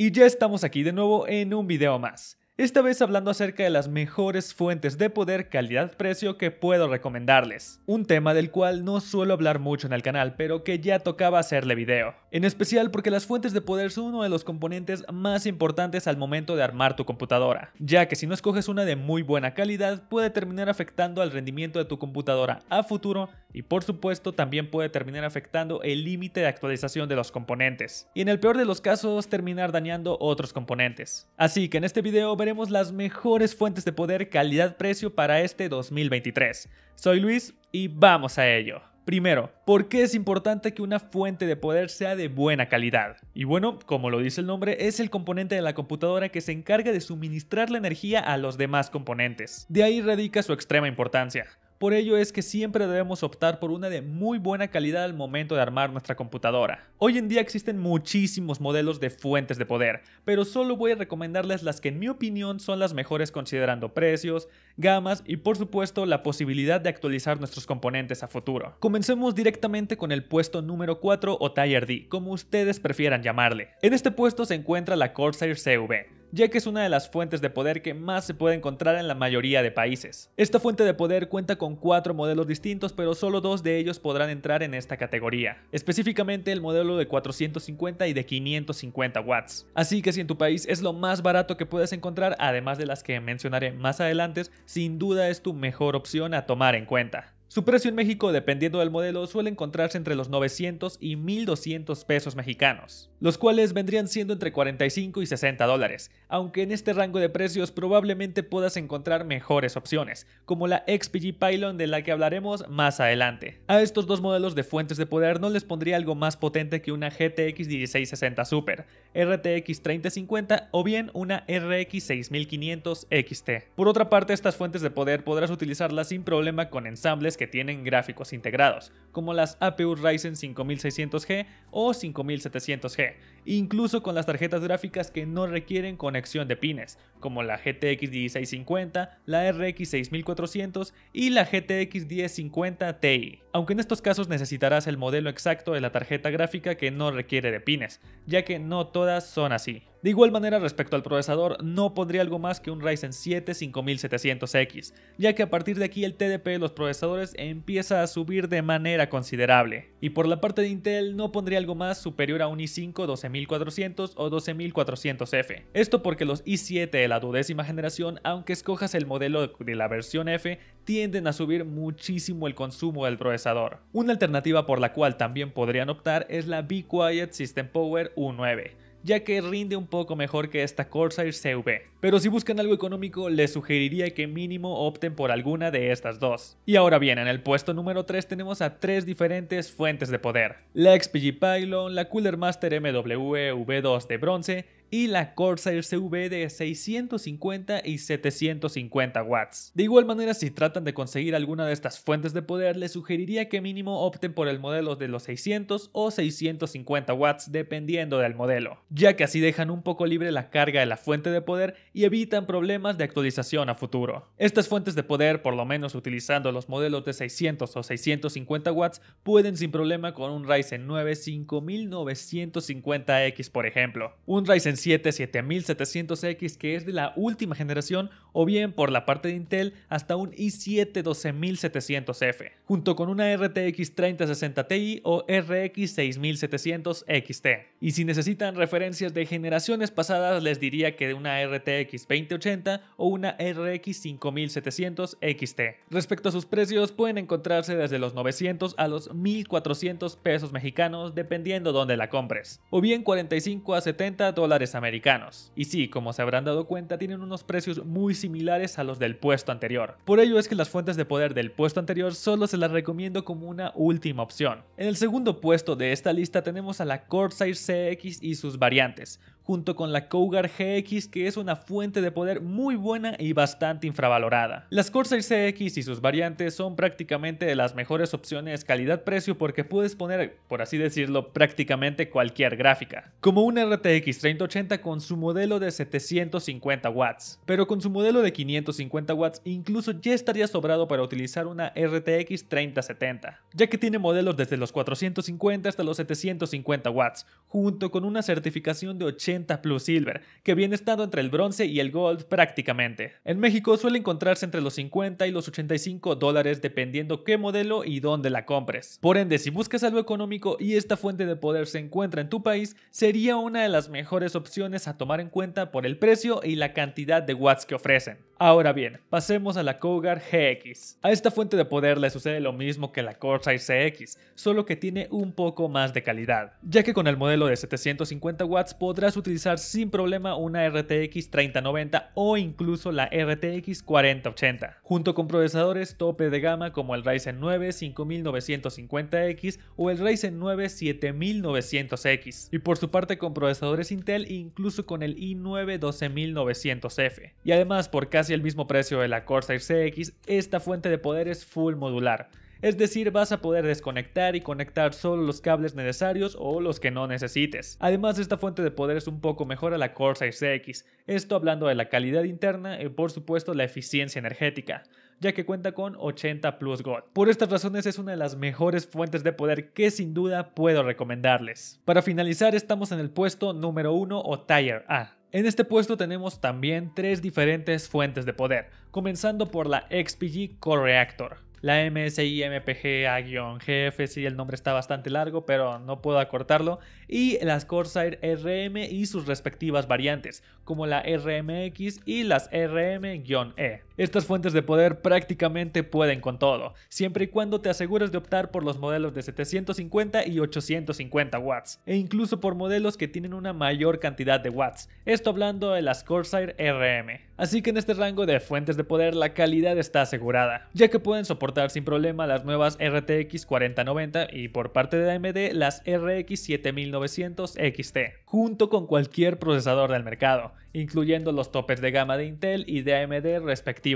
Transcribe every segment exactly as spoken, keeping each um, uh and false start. Y ya estamos aquí de nuevo en un video más, esta vez hablando acerca de las mejores fuentes de poder calidad-precio que puedo recomendarles, un tema del cual no suelo hablar mucho en el canal, pero que ya tocaba hacerle video, en especial porque las fuentes de poder son uno de los componentes más importantes al momento de armar tu computadora, ya que si no escoges una de muy buena calidad puede terminar afectando al rendimiento de tu computadora a futuro y por supuesto también puede terminar afectando el límite de actualización de los componentes y en el peor de los casos terminar dañando otros componentes. Así que en este video veremos las mejores fuentes de poder calidad-precio para este dos mil veintitrés. Soy Luis y vamos a ello. Primero, ¿por qué es importante que una fuente de poder sea de buena calidad? Y bueno, como lo dice el nombre, es el componente de la computadora que se encarga de suministrar la energía a los demás componentes. De ahí radica su extrema importancia. Por ello es que siempre debemos optar por una de muy buena calidad al momento de armar nuestra computadora. Hoy en día existen muchísimos modelos de fuentes de poder, pero solo voy a recomendarles las que en mi opinión son las mejores considerando precios, gamas y por supuesto la posibilidad de actualizar nuestros componentes a futuro. Comencemos directamente con el puesto número cuatro o Tier D, como ustedes prefieran llamarle. En este puesto se encuentra la Corsair C V, ya que es una de las fuentes de poder que más se puede encontrar en la mayoría de países. Esta fuente de poder cuenta con cuatro modelos distintos, pero solo dos de ellos podrán entrar en esta categoría, específicamente el modelo de cuatrocientos cincuenta y de quinientos cincuenta watts. Así que si en tu país es lo más barato que puedes encontrar, además de las que mencionaré más adelante, sin duda es tu mejor opción a tomar en cuenta. Su precio en México, dependiendo del modelo, suele encontrarse entre los novecientos y mil doscientos pesos mexicanos, los cuales vendrían siendo entre cuarenta y cinco y sesenta dólares, aunque en este rango de precios probablemente puedas encontrar mejores opciones, como la X P G Pylon de la que hablaremos más adelante. A estos dos modelos de fuentes de poder no les pondría algo más potente que una G T X dieciséis sesenta Super, R T X treinta cincuenta o bien una R X seis mil quinientos X T. Por otra parte, estas fuentes de poder podrás utilizarlas sin problema con ensambles que tienen gráficos integrados, como las A P U Ryzen cinco mil seiscientos G o cinco mil setecientos G, incluso con las tarjetas gráficas que no requieren conexión de pines, como la G T X dieciséis cincuenta, la R X seis mil cuatrocientos y la G T X diez cincuenta Ti, aunque en estos casos necesitarás el modelo exacto de la tarjeta gráfica que no requiere de pines, ya que no todas son así. De igual manera, respecto al procesador, no pondría algo más que un Ryzen siete cinco mil setecientos X, ya que a partir de aquí el T D P de los procesadores empieza a subir de manera considerable. Y por la parte de Intel, no pondría algo más superior a un i cinco doce mil cuatrocientos o doce mil cuatrocientos F. Esto porque los i siete de la duodécima generación, aunque escojas el modelo de la versión F, tienden a subir muchísimo el consumo del procesador. Una alternativa por la cual también podrían optar es la Be Quiet System Power U nueve, ya que rinde un poco mejor que esta Corsair C V, pero si buscan algo económico les sugeriría que mínimo opten por alguna de estas dos. Y ahora bien, en el puesto número tres tenemos a tres diferentes fuentes de poder: la X P G Pylon, la Cooler Master M W E V dos de bronce y la Corsair C V de seiscientos cincuenta y setecientos cincuenta watts. De igual manera, si tratan de conseguir alguna de estas fuentes de poder, les sugeriría que mínimo opten por el modelo de los seiscientos o seiscientos cincuenta watts dependiendo del modelo, ya que así dejan un poco libre la carga de la fuente de poder y evitan problemas de actualización a futuro. Estas fuentes de poder, por lo menos utilizando los modelos de seiscientos o seiscientos cincuenta watts, pueden sin problema con un Ryzen nueve cinco mil novecientos cincuenta X por ejemplo, un Ryzen siete siete mil setecientos X que es de la última generación, o bien por la parte de Intel hasta un i siete doce mil setecientos F, junto con una R T X treinta sesenta Ti o R X seis mil setecientos X T. Y si necesitan referencias de generaciones pasadas, les diría que de una R T X veinte ochenta o una R X cinco mil setecientos X T. Respecto a sus precios, pueden encontrarse desde los novecientos a los mil cuatrocientos pesos mexicanos dependiendo dónde la compres, o bien cuarenta y cinco a setenta dólares americanos. Y sí, como se habrán dado cuenta, tienen unos precios muy similares a los del puesto anterior. Por ello es que las fuentes de poder del puesto anterior solo se las recomiendo como una última opción. En el segundo puesto de esta lista tenemos a la Corsair C X y sus variantes, junto con la Cougar G X, que es una fuente de poder muy buena y bastante infravalorada. Las Corsair C X y sus variantes son prácticamente de las mejores opciones calidad-precio porque puedes poner, por así decirlo, prácticamente cualquier gráfica, como una R T X treinta ochenta con su modelo de setecientos cincuenta watts, pero con su modelo de quinientos cincuenta watts incluso ya estaría sobrado para utilizar una R T X treinta setenta, ya que tiene modelos desde los cuatrocientos cincuenta hasta los setecientos cincuenta watts, junto con una certificación de ochenta setenta Plus Silver, que viene estando entre el bronce y el gold prácticamente. En México suele encontrarse entre los cincuenta y los ochenta y cinco dólares dependiendo qué modelo y dónde la compres. Por ende, si buscas algo económico y esta fuente de poder se encuentra en tu país, sería una de las mejores opciones a tomar en cuenta por el precio y la cantidad de watts que ofrecen. Ahora bien, pasemos a la Cougar G X. A esta fuente de poder le sucede lo mismo que la Corsair C X, solo que tiene un poco más de calidad, ya que con el modelo de setecientos cincuenta watts podrás utilizar sin problema una R T X treinta noventa o incluso la R T X cuarenta ochenta, junto con procesadores tope de gama como el Ryzen nueve cinco mil novecientos cincuenta X o el Ryzen nueve siete mil novecientos X, y por su parte con procesadores Intel incluso con el i nueve doce mil novecientos F. Y además, por casi el mismo precio de la Corsair C X, esta fuente de poder es full modular. Es decir, vas a poder desconectar y conectar solo los cables necesarios o los que no necesites. Además, esta fuente de poder es un poco mejor a la Corsair C X, esto hablando de la calidad interna y por supuesto la eficiencia energética, ya que cuenta con ochenta Plus Gold. Por estas razones es una de las mejores fuentes de poder que sin duda puedo recomendarles. Para finalizar, estamos en el puesto número uno o Tier A. En este puesto tenemos también tres diferentes fuentes de poder, comenzando por la X P G Core Reactor. La M S I M P G A G F, sí, el nombre está bastante largo, pero no puedo acortarlo. Y las Corsair R M y sus respectivas variantes, como la R M X y las R M E. Estas fuentes de poder prácticamente pueden con todo, siempre y cuando te asegures de optar por los modelos de setecientos cincuenta y ochocientos cincuenta watts, e incluso por modelos que tienen una mayor cantidad de watts, esto hablando de las Corsair R M. Así que en este rango de fuentes de poder la calidad está asegurada, ya que pueden soportar sin problema las nuevas R T X cuarenta noventa y por parte de A M D las R X siete mil novecientos X T, junto con cualquier procesador del mercado, incluyendo los topes de gama de Intel y de A M D respectivamente.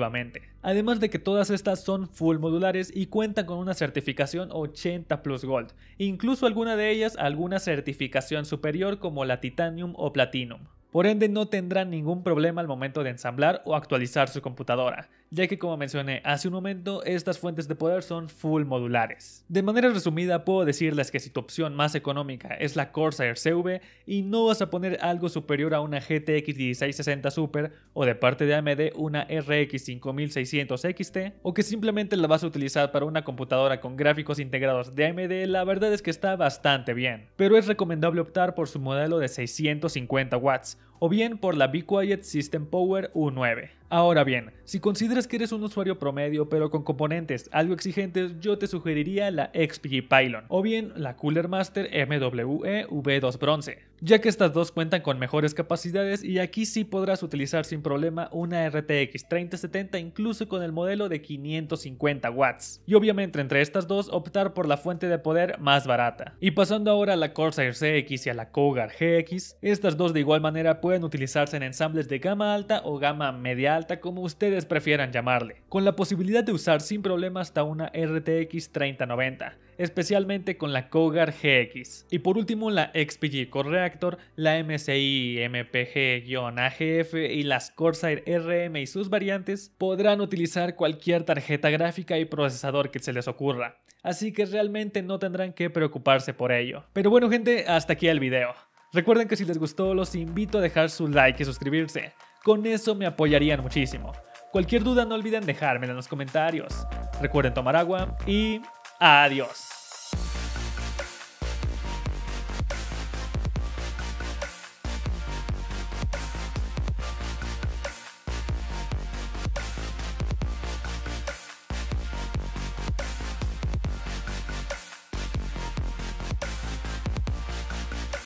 Además de que todas estas son full modulares y cuentan con una certificación ochenta Plus Gold, incluso alguna de ellas alguna certificación superior como la Titanium o Platinum. Por ende no tendrán ningún problema al momento de ensamblar o actualizar su computadora, ya que como mencioné hace un momento, estas fuentes de poder son full modulares. De manera resumida puedo decirles que si tu opción más económica es la Corsair C V y no vas a poner algo superior a una G T X dieciséis sesenta Super o de parte de A M D una R X cinco mil seiscientos X T, o que simplemente la vas a utilizar para una computadora con gráficos integrados de A M D, la verdad es que está bastante bien, pero es recomendable optar por su modelo de seiscientos cincuenta watts. O bien por la Be Quiet System Power U nueve. Ahora bien, si consideras que eres un usuario promedio pero con componentes algo exigentes, yo te sugeriría la X P G Pylon o bien la Cooler Master M W E V dos Bronze, ya que estas dos cuentan con mejores capacidades y aquí sí podrás utilizar sin problema una R T X treinta setenta incluso con el modelo de quinientos cincuenta watts. Y obviamente entre estas dos optar por la fuente de poder más barata. Y pasando ahora a la Corsair C X y a la Cougar G X, estas dos de igual manera pueden pueden utilizarse en ensambles de gama alta o gama media alta, como ustedes prefieran llamarle, con la posibilidad de usar sin problema hasta una R T X treinta noventa, especialmente con la Cougar G X. Y por último la X P G Core Reactor, la M S I M P G A G F y las Corsair R M y sus variantes podrán utilizar cualquier tarjeta gráfica y procesador que se les ocurra, así que realmente no tendrán que preocuparse por ello. Pero bueno gente, hasta aquí el video. Recuerden que si les gustó los invito a dejar su like y suscribirse, con eso me apoyarían muchísimo. Cualquier duda no olviden dejármela en los comentarios. Recuerden tomar agua y adiós.